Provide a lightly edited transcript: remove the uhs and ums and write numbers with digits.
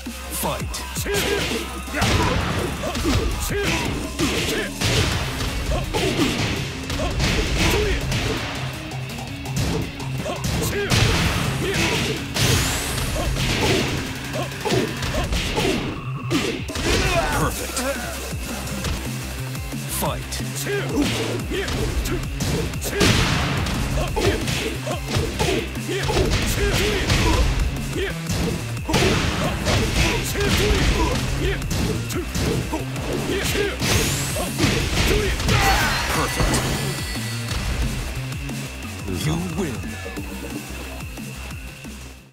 Perfect. Fight.